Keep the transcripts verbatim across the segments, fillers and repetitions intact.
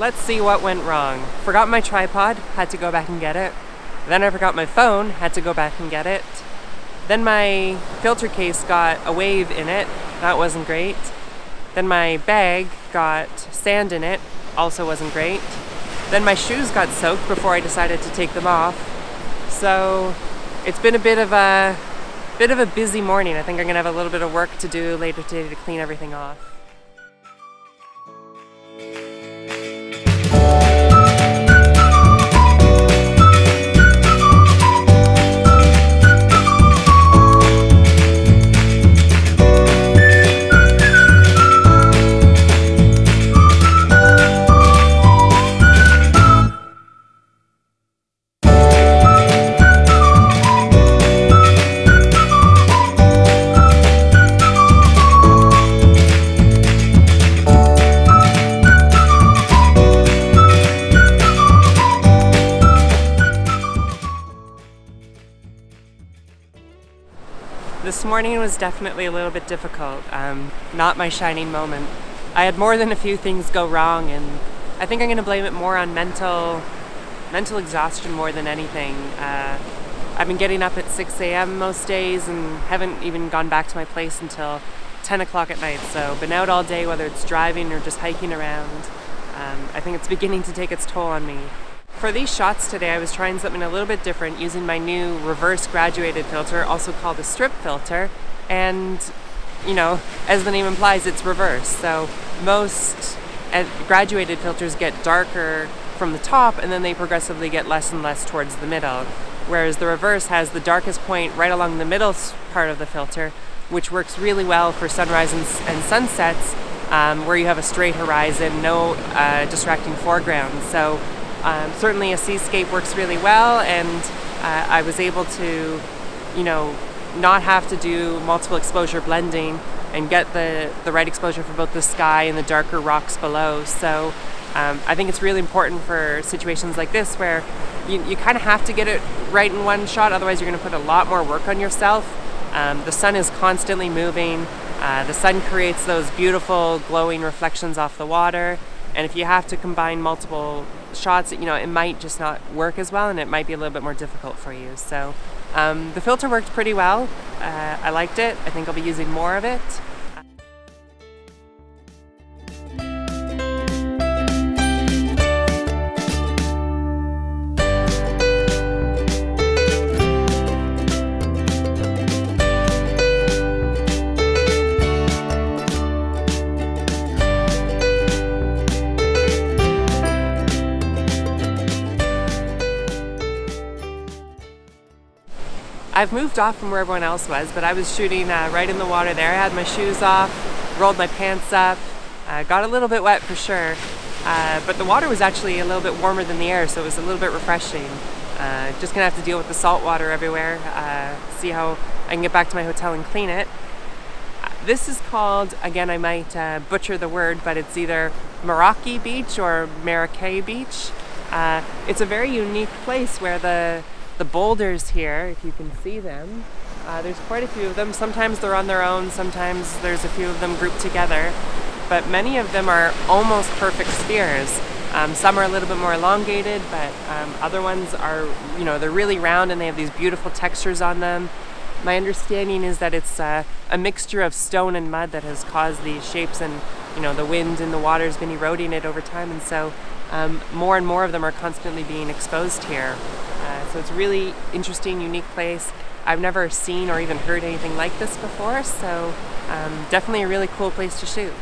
Let's see what went wrong. Forgot my tripod, had to go back and get it. Then I forgot my phone, had to go back and get it. Then my filter case got a wave in it, that wasn't great. Then my bag got sand in it, also wasn't great. Then my shoes got soaked before I decided to take them off. So it's been a bit of a bit of a busy morning. I think I'm gonna have a little bit of work to do later today to clean everything off. This morning was definitely a little bit difficult, um, not my shining moment. I had more than a few things go wrong, and I think I'm going to blame it more on mental mental exhaustion more than anything. Uh, I've been getting up at six A M most days and haven't even gone back to my place until ten o'clock at night, so been out all day, whether it's driving or just hiking around. Um, I think it's beginning to take its toll on me. For these shots today, I was trying something a little bit different using my new reverse graduated filter, also called a strip filter, and, you know, as the name implies, it's reverse. So most graduated filters get darker from the top and then they progressively get less and less towards the middle, whereas the reverse has the darkest point right along the middle part of the filter, which works really well for sunrises and sunsets um, where you have a straight horizon, no uh, distracting foreground. So Um, certainly a seascape works really well, and uh, I was able to, you know, not have to do multiple exposure blending and get the, the right exposure for both the sky and the darker rocks below. So um, I think it's really important for situations like this where you, you kind of have to get it right in one shot, otherwise you're going to put a lot more work on yourself. Um, the sun is constantly moving, uh, the sun creates those beautiful glowing reflections off the water, and if you have to combine multiple shots, you know, it might just not work as well, and it might be a little bit more difficult for you. So um, the filter worked pretty well. Uh, I liked it. I think I'll be using more of it. I've moved off from where everyone else was, but I was shooting uh, right in the water there. I had my shoes off, rolled my pants up, uh, got a little bit wet for sure, uh, but the water was actually a little bit warmer than the air, so it was a little bit refreshing. Uh, just gonna have to deal with the salt water everywhere, uh, see how I can get back to my hotel and clean it. This is called, again I might uh, butcher the word, but it's either Moeraki Beach or Moeraki Beach. Uh, it's a very unique place where the The boulders here, if you can see them, uh, there's quite a few of them. Sometimes they're on their own, sometimes there's a few of them grouped together, but many of them are almost perfect spheres. Um, some are a little bit more elongated, but um, other ones are, you know, they're really round and they have these beautiful textures on them. My understanding is that it's uh, a mixture of stone and mud that has caused these shapes, and, you know, the wind and the water has been eroding it over time, and so um, more and more of them are constantly being exposed here. So it's a really interesting, unique place. I've never seen or even heard anything like this before, so um, definitely a really cool place to shoot.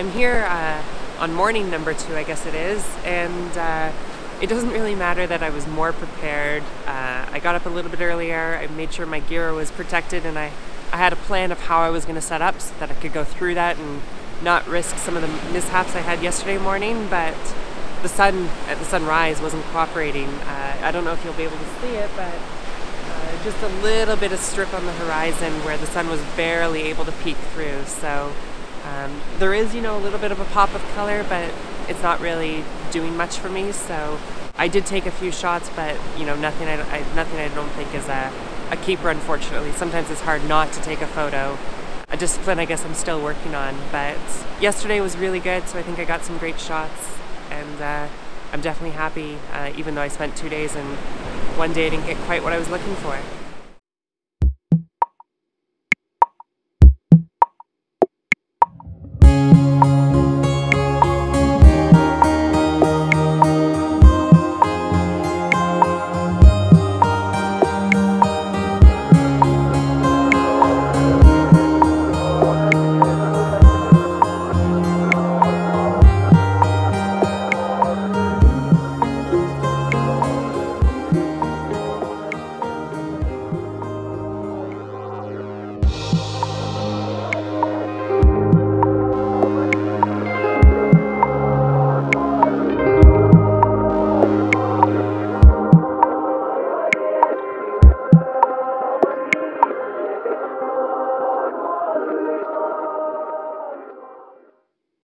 I'm here uh, on morning number two, I guess it is, and uh, it doesn't really matter that I was more prepared. Uh, I got up a little bit earlier, I made sure my gear was protected, and I, I had a plan of how I was going to set up so that I could go through that and not risk some of the mishaps I had yesterday morning, but the sun at the sunrise wasn't cooperating. Uh, I don't know if you'll be able to see it, but uh, just a little bit of strip on the horizon where the sun was barely able to peek through. So um, there is, you know, a little bit of a pop of color, but it's not really doing much for me. So I did take a few shots, but you know, nothing I, I nothing I don't think is a, a keeper, unfortunately. Sometimes it's hard not to take a photo. A discipline I guess I'm still working on, but yesterday was really good, so I think I got some great shots, and uh, I'm definitely happy, uh, even though I spent two days and one day I didn't get quite what I was looking for.